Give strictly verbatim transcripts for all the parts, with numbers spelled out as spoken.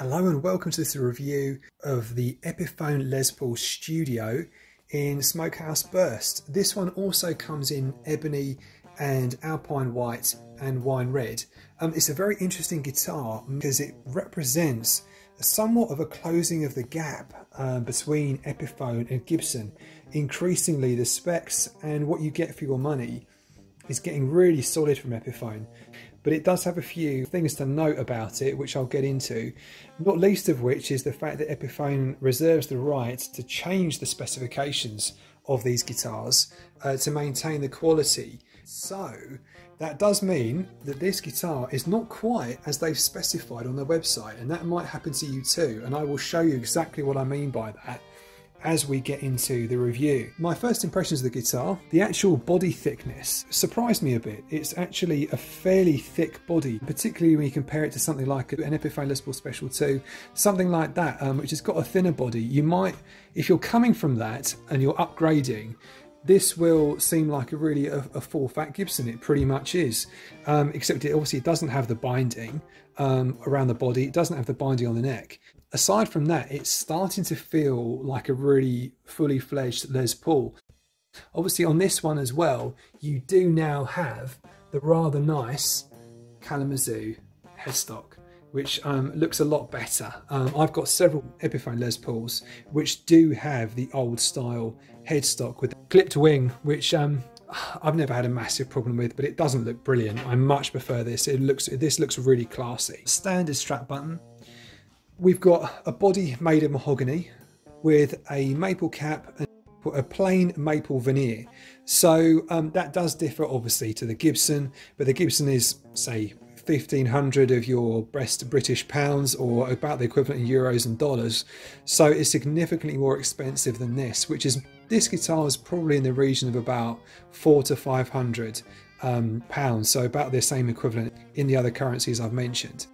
Hello and welcome to this review of the Epiphone Les Paul Studio in Smokehouse Burst. This one also comes in Ebony and Alpine White and Wine Red. Um, it's a very interesting guitar because it represents somewhat of a closing of the gap um, between Epiphone and Gibson. Increasingly, the specs and what you get for your money is getting really solid from Epiphone. But it does have a few things to note about it, which I'll get into, not least of which is the fact that Epiphone reserves the right to change the specifications of these guitars uh, to maintain the quality. So that does mean that this guitar is not quite as they've specified on their website, and that might happen to you too, and I will show you exactly what I mean by that as we get into the review. My first impressions of the guitar, the actual body thickness surprised me a bit. It's actually a fairly thick body, particularly when you compare it to something like an Epiphone Les Paul Special two, something like that, um, which has got a thinner body. You might, if you're coming from that and you're upgrading, this will seem like a really a, a full fat Gibson. It pretty much is, um, except it obviously doesn't have the binding um, around the body. It doesn't have the binding on the neck. Aside from that, it's starting to feel like a really fully fledged Les Paul. Obviously on this one as well, you do now have the rather nice Kalamazoo headstock, which um, looks a lot better. Um, I've got several Epiphone Les Pauls which do have the old style headstock with the clipped wing, which um, I've never had a massive problem with, but it doesn't look brilliant. I much prefer this. It looks, this looks really classy. Standard strap button. We've got a body made of mahogany with a maple cap and a plain maple veneer. So um, that does differ obviously to the Gibson, but the Gibson is, say, fifteen hundred of your best British pounds, or about the equivalent in euros and dollars. So it's significantly more expensive than this, which is, this guitar is probably in the region of about four to five hundred um, pounds. So about the same equivalent in the other currencies I've mentioned.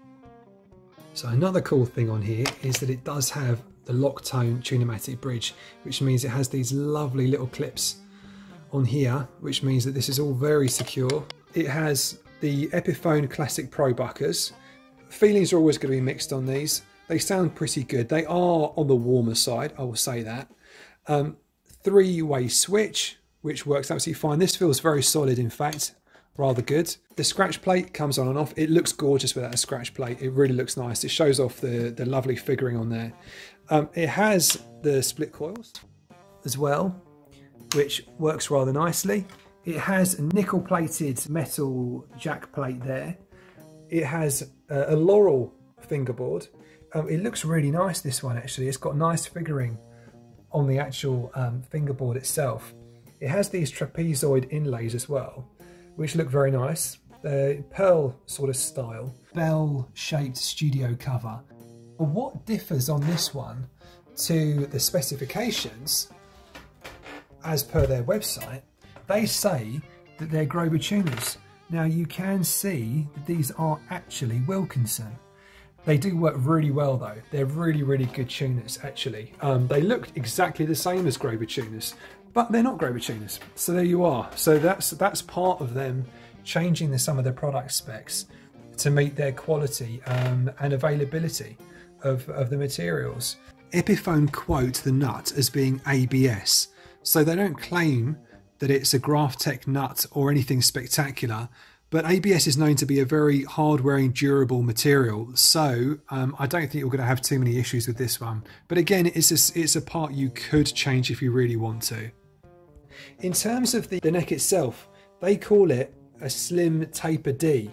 So another cool thing on here is that it does have the Locktone Tune-o-matic bridge, which means it has these lovely little clips on here, which means that this is all very secure. It has the Epiphone Classic Pro Buckers. Feelings are always going to be mixed on these. They sound pretty good. They are on the warmer side, I will say that. Um, three-way switch, which works absolutely fine. This feels very solid, in fact. Rather good. The scratch plate comes on and off. It looks gorgeous without a scratch plate. It really looks nice. It shows off the, the lovely figuring on there. Um, it has the split coils as well, which works rather nicely. It has a nickel plated metal jack plate there. It has a, a Laurel fingerboard. Um, it looks really nice, this one actually. It's got nice figuring on the actual um, fingerboard itself. It has these trapezoid inlays as well, which look very nice. The pearl sort of style, bell-shaped studio cover. What differs on this one to the specifications, as per their website, they say that they're Grover tuners. Now you can see that these are actually Wilkinson. They do work really well though. They're really, really good tuners actually. Um, they look exactly the same as Grover tuners, but they're not Grover tuners. So there you are. So that's that's part of them changing the, some of their product specs to meet their quality um, and availability of, of the materials. Epiphone quote the nut as being A B S. So they don't claim that it's a GraphTech nut or anything spectacular, but A B S is known to be a very hard-wearing, durable material. So um, I don't think you're going to have too many issues with this one. But again, it's a, it's a part you could change if you really want to. In terms of the, the neck itself, they call it a Slim Taper D.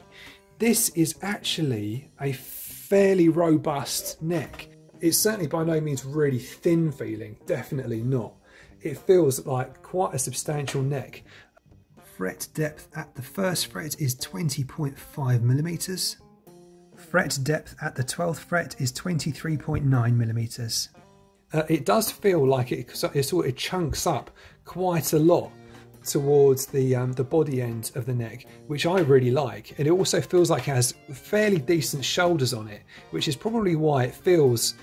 This is actually a fairly robust neck. It's certainly by no means really thin feeling, definitely not. It feels like quite a substantial neck. Fret depth at the first fret is twenty point five millimeters. Fret depth at the twelfth fret is twenty-three point nine millimeters. Uh, it does feel like it, it sort of chunks up quite a lot towards the um, the body end of the neck, which I really like. And it also feels like it has fairly decent shoulders on it, which is probably why it feels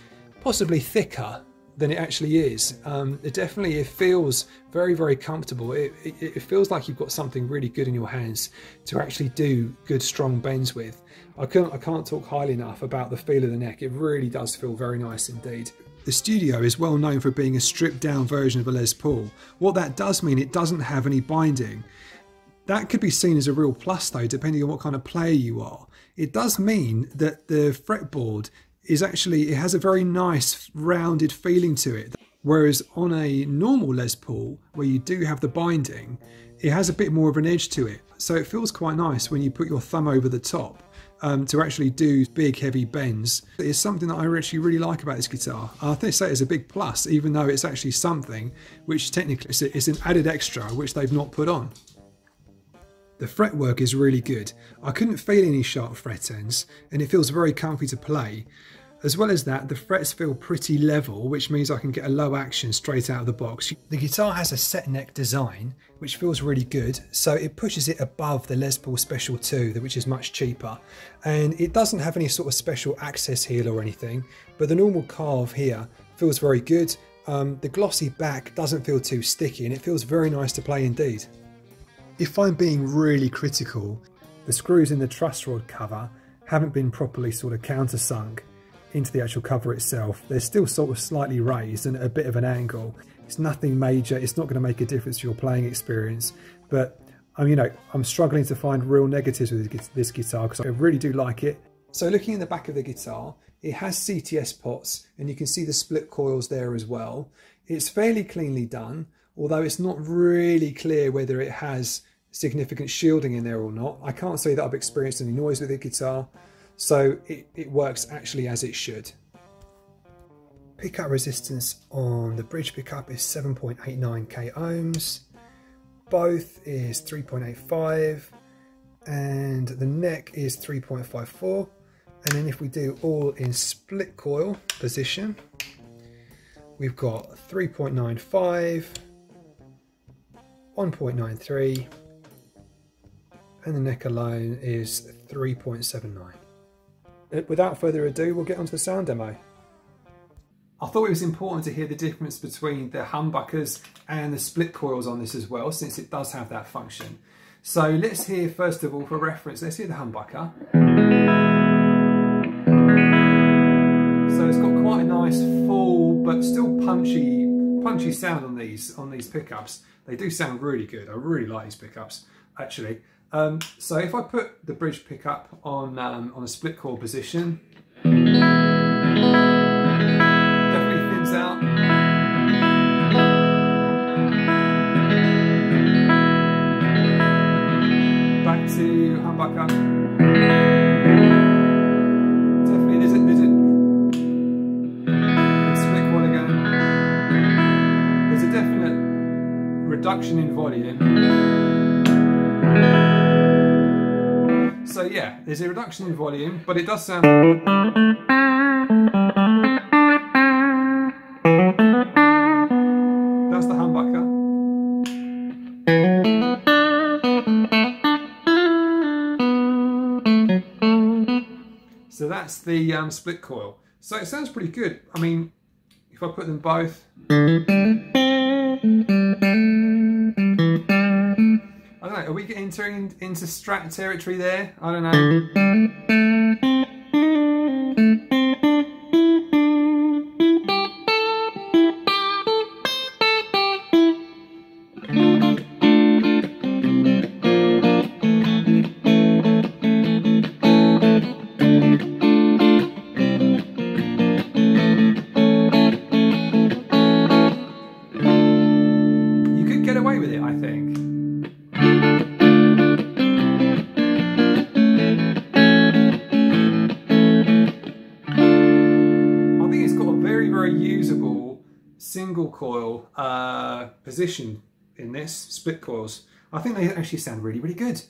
possibly thicker than it actually is. Um, it definitely it feels very, very comfortable. It, it, it feels like you've got something really good in your hands to actually do good, strong bends with. I can't, I can't talk highly enough about the feel of the neck. It really does feel very nice indeed. The Studio is well known for being a stripped down version of a Les Paul. What that does mean, it doesn't have any binding. That could be seen as a real plus though, depending on what kind of player you are. It does mean that the fretboard is actually, it has a very nice rounded feeling to it. Whereas on a normal Les Paul, where you do have the binding, it has a bit more of an edge to it. So it feels quite nice when you put your thumb over the top um, to actually do big heavy bends. It's something that I actually really like about this guitar. I think so it's a big plus, even though it's actually something which technically is an added extra which they've not put on. The fretwork is really good. I couldn't feel any sharp fret ends and it feels very comfy to play. As well as that, the frets feel pretty level, which means I can get a low action straight out of the box. The guitar has a set neck design, which feels really good. So it pushes it above the Les Paul Special two, which is much cheaper. And it doesn't have any sort of special access heel or anything, but the normal carve here feels very good. Um, the glossy back doesn't feel too sticky and it feels very nice to play indeed. If I'm being really critical, the screws in the truss rod cover haven't been properly sort of countersunk into the actual cover itself. They're still sort of slightly raised and at a bit of an angle. It's nothing major. It's not going to make a difference to your playing experience. But um, you know, I'm struggling to find real negatives with this guitar because I really do like it. So looking in the back of the guitar, it has C T S pots and you can see the split coils there as well. It's fairly cleanly done, although it's not really clear whether it has significant shielding in there or not. I can't say that I've experienced any noise with the guitar, so it, it works actually as it should. Pickup resistance on the bridge pickup is seven point eight nine K ohms, both is three point eight five, and the neck is three point five four. And then if we do all in split coil position, we've got three point nine five, one point nine three, and the neck alone is three point seven nine. Without further ado, we'll get onto the sound demo. I thought it was important to hear the difference between the humbuckers and the split coils on this as well, since it does have that function. So let's hear, first of all, for reference, let's hear the humbucker. So it's got quite a nice full but still punchy punchy sound on these on these pickups. They do sound really good. I really like these pickups actually. Um, so if I put the bridge pickup on um, on a split coil position, definitely thins out. Back to humbucker. Definitely there's a, there's a split coil again. There's a definite reduction in volume. So yeah, there's a reduction in volume, but it does sound... That's the humbucker. So that's the um, split coil. So it sounds pretty good. I mean, if I put them both... I don't know, are we getting into, into strat territory there? I don't know. You could get away with it, I think. Single coil uh, position in this, split coils. I think they actually sound really, really good.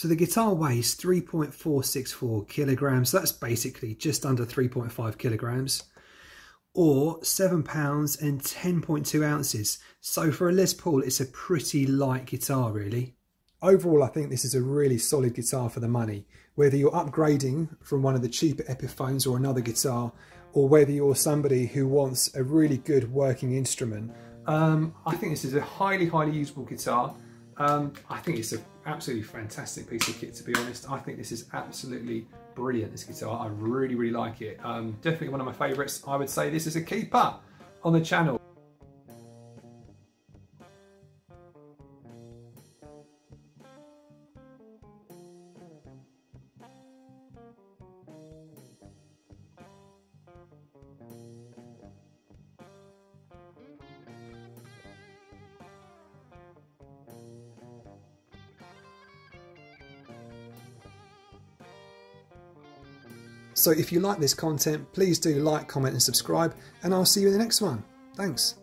So the guitar weighs three point four six four kilograms. That's basically just under three point five kilograms, or seven pounds and ten point two ounces. So for a Les Paul, it's a pretty light guitar really. Overall, I think this is a really solid guitar for the money. Whether you're upgrading from one of the cheaper Epiphones or another guitar, or whether you're somebody who wants a really good working instrument, um, I think this is a highly, highly usable guitar. Um, I think it's an absolutely fantastic piece of kit, to be honest. I think this is absolutely brilliant, this guitar. I really, really like it. Um, definitely one of my favourites. I would say this is a keeper on the channel. So if you like this content, please do like, comment and subscribe, and I'll see you in the next one. Thanks.